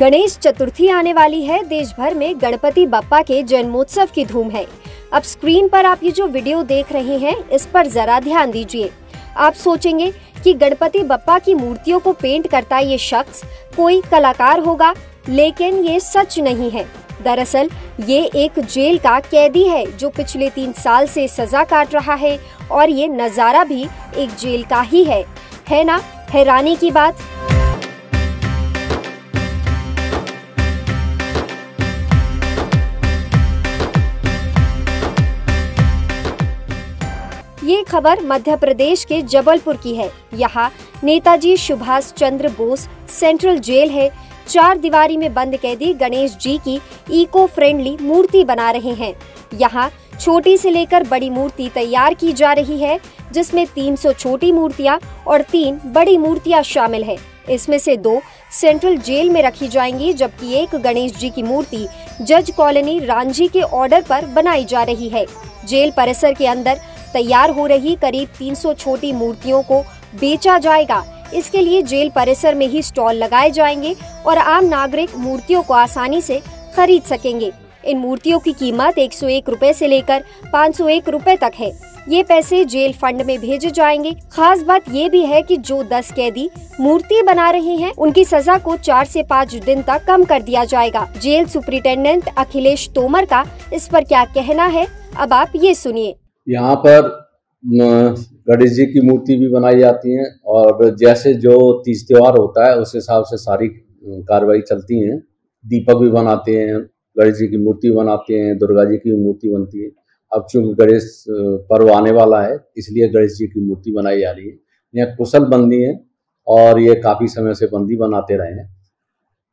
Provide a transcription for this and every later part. गणेश चतुर्थी आने वाली है। देश भर में गणपति बप्पा के जन्मोत्सव की धूम है। अब स्क्रीन पर आप ये जो वीडियो देख रहे हैं, इस पर जरा ध्यान दीजिए। आप सोचेंगे कि गणपति बप्पा की मूर्तियों को पेंट करता ये शख्स कोई कलाकार होगा, लेकिन ये सच नहीं है। दरअसल ये एक जेल का कैदी है जो पिछले 3 साल से सजा काट रहा है, और ये नज़ारा भी एक जेल का ही है ना? हैरानी की बात। ये खबर मध्य प्रदेश के जबलपुर की है। यहाँ नेताजी सुभाष चंद्र बोस सेंट्रल जेल है। 4 दीवारी में बंद कैदी गणेश जी की इको फ्रेंडली मूर्ति बना रहे हैं। यहाँ छोटी से लेकर बड़ी मूर्ति तैयार की जा रही है, जिसमें 300 छोटी मूर्तियाँ और 3 बड़ी मूर्तियाँ शामिल है। इसमें से 2 सेंट्रल जेल में रखी जाएंगी, जबकि एक गणेश जी की मूर्ति जज कॉलोनी रांझी के ऑर्डर पर बनाई जा रही है। जेल परिसर के अंदर तैयार हो रही करीब 300 छोटी मूर्तियों को बेचा जाएगा। इसके लिए जेल परिसर में ही स्टॉल लगाए जाएंगे और आम नागरिक मूर्तियों को आसानी से खरीद सकेंगे। इन मूर्तियों की कीमत 101 रुपए से लेकर 501 रुपए तक है। ये पैसे जेल फंड में भेजे जाएंगे। खास बात ये भी है कि जो 10 कैदी मूर्ति बना रहे हैं, उनकी सजा को 4 से 5 दिन तक कम कर दिया जाएगा। जेल सुप्रिंटेंडेंट अखिलेश तोमर का इस पर क्या कहना है, अब आप ये सुनिए। यहाँ पर गणेश जी की मूर्ति भी बनाई जाती है, और जैसे जो तीज त्योहार होता है उस हिसाब से सारी कार्रवाई चलती है। दीपक भी बनाते हैं, गणेश जी की मूर्ति बनाते हैं, दुर्गा जी की मूर्ति बनती है। अब चूंकि गणेश पर्व आने वाला है, इसलिए गणेश जी की मूर्ति बनाई जा रही है। यह कुशल बंदी है और ये काफ़ी समय से बंदी बनाते रहे हैं।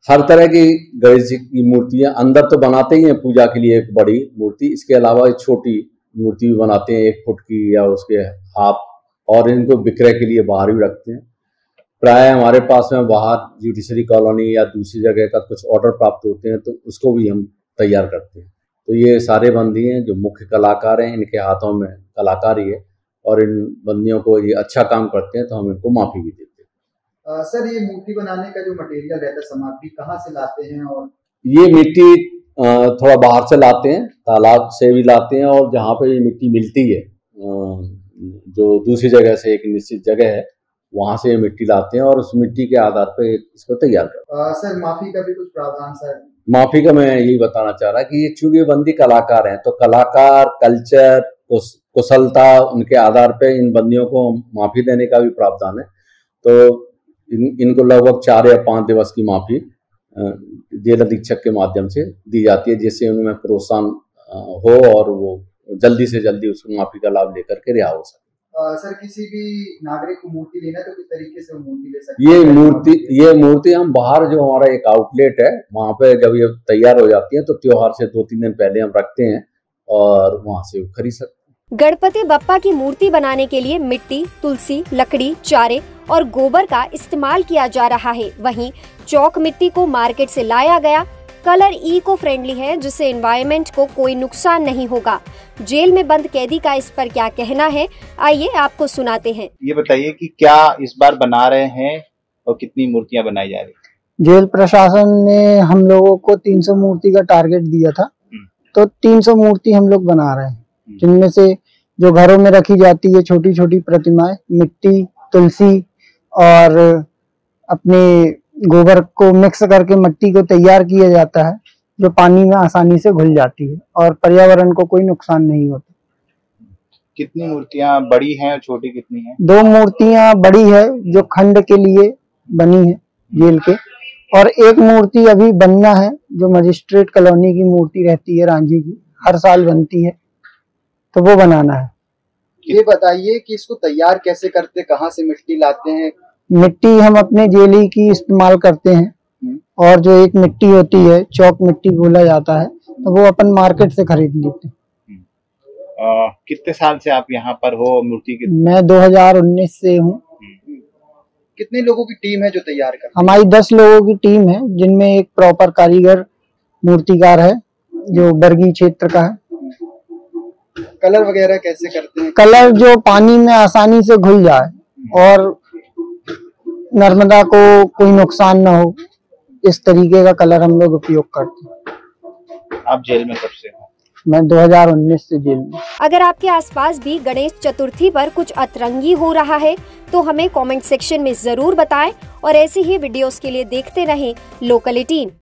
हर तरह की गणेश जी की मूर्तियाँ अंदर तो बनाते ही हैं, पूजा के लिए एक बड़ी मूर्ति, इसके अलावा एक छोटी मूर्ति भी बनाते हैं 1 फुट की या उसके हाफ, और इनको विक्रय के लिए बाहर भी रखते हैं। प्राय हमारे पास में बाहर जुडिशरी कॉलोनी या दूसरी जगह का कुछ ऑर्डर प्राप्त होते हैं, तो उसको भी हम तैयार करते हैं। तो ये सारे बंदी हैं जो मुख्य कलाकार हैं, इनके हाथों में कलाकारी है, और इन बंदियों को ये अच्छा काम करते हैं तो हम इनको माफ़ी भी देते हैं। सर, ये मूर्ति बनाने का जो मटेरियल रहता है, सामग्री कहाँ से लाते हैं? और ये मिट्टी थोड़ा बाहर से लाते हैं, तालाब से भी लाते हैं, और जहाँ पे ये मिट्टी मिलती है, जो दूसरी जगह से एक निश्चित जगह है, वहाँ से ये मिट्टी लाते हैं और उस मिट्टी के आधार पे इसको तैयार करते हैं। सर, माफ़ी का भी कुछ प्रावधान? सर, माफ़ी का मैं यही बताना चाह रहा कि ये चूंकि बंदी कलाकार हैं, तो कलाकार, कल्चर, कुशलता, उनके आधार पे इन बंदियों को माफ़ी देने का भी प्रावधान है। तो इनको लगभग 4 या 5 दिवस की माफ़ी जेल अधीक्षक के माध्यम से दी जाती है, जिससे उनमें प्रोत्साहन हो और वो जल्दी से जल्दी उसको माफी का लाभ लेकर के रिहा हो सके। सर, किसी भी नागरिक को मूर्ति लेना है तो किस तरीके से मूर्ति ले सकते हैं? ये मूर्ति हम बाहर जो हमारा एक आउटलेट है, वहाँ पे जब ये तैयार हो जाती है तो त्योहार से 2-3 दिन पहले हम रखते हैं और वहाँ से खरीद सकते हैं। गणपति बप्पा की मूर्ति बनाने के लिए मिट्टी, तुलसी, लकड़ी, चारे और गोबर का इस्तेमाल किया जा रहा है। वहीं चौक मिट्टी को मार्केट से लाया गया। कलर इको फ्रेंडली है, जिससे एनवायरनमेंट को कोई नुकसान नहीं होगा। जेल में बंद कैदी का इस पर क्या कहना है, आइए आपको सुनाते हैं। ये बताइए कि क्या इस बार बना रहे हैं और कितनी मूर्तियाँ बनाई जा रही है? जेल प्रशासन ने हम लोगों को 300 मूर्ति का टारगेट दिया था, तो 300 मूर्ति हम लोग बना रहे हैं, जिनमें से जो घरों में रखी जाती है छोटी छोटी प्रतिमाएं, मिट्टी, तुलसी और अपने गोबर को मिक्स करके मिट्टी को तैयार किया जाता है, जो पानी में आसानी से घुल जाती है और पर्यावरण को कोई नुकसान नहीं होता। कितनी मूर्तियां बड़ी हैं और छोटी कितनी हैं? 2 मूर्तियां बड़ी है जो खंड के लिए बनी है जेल के, और 1 मूर्ति अभी बनना है जो मजिस्ट्रेट कॉलोनी की मूर्ति रहती है रांझी की, हर साल बनती है, तो वो बनाना है। ये बताइए कि इसको तैयार कैसे करते, कहाँ से मिट्टी लाते हैं? मिट्टी हम अपने जेली की इस्तेमाल करते हैं, और जो एक मिट्टी होती है चौक मिट्टी बोला जाता है, तो वो अपन मार्केट से खरीद लेते हैं। कितने साल से आप यहाँ पर हो? मूर्ति की मैं 2019 से हूँ। कितने लोगों की टीम है जो तैयार कर? हमारी 10 लोगों की टीम है, जिनमें एक प्रॉपर कारीगर मूर्तिकार है जो बरगी क्षेत्र का है। कलर वगैरह कैसे करते हैं? कलर जो पानी में आसानी से घुल जाए और नर्मदा को कोई नुकसान ना हो, इस तरीके का कलर हम लोग उपयोग करते हैं। आप जेल में कब से हो? मैं 2019 से जेल में। अगर आपके आसपास भी गणेश चतुर्थी पर कुछ अतरंगी हो रहा है तो हमें कमेंट सेक्शन में जरूर बताएं और ऐसी ही वीडियोस के लिए देखते रहें लोकल 18।